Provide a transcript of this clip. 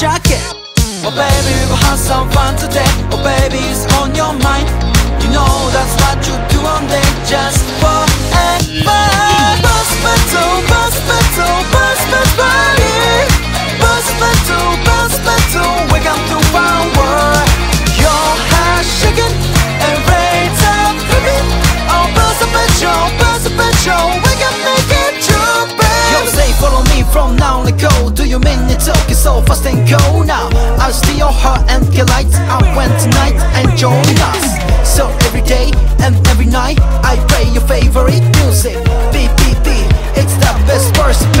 jacket. Oh baby, we will have some fun today. Oh baby, it's on your mind. You know that's what you do on day, just forever. Bus battle, bus battle, bus battle party. Bus battle, bus battle, welcome to our world. Your heart shaking and raise up, baby. Oh bus battle, we can make it true, baby. Yo, say follow me from now on the go. Do you mean it's okay? So fast and go now. I'll steal your heart and get lights up when tonight and join us. So every day and every night I play your favorite music. BPP, it's the best verse.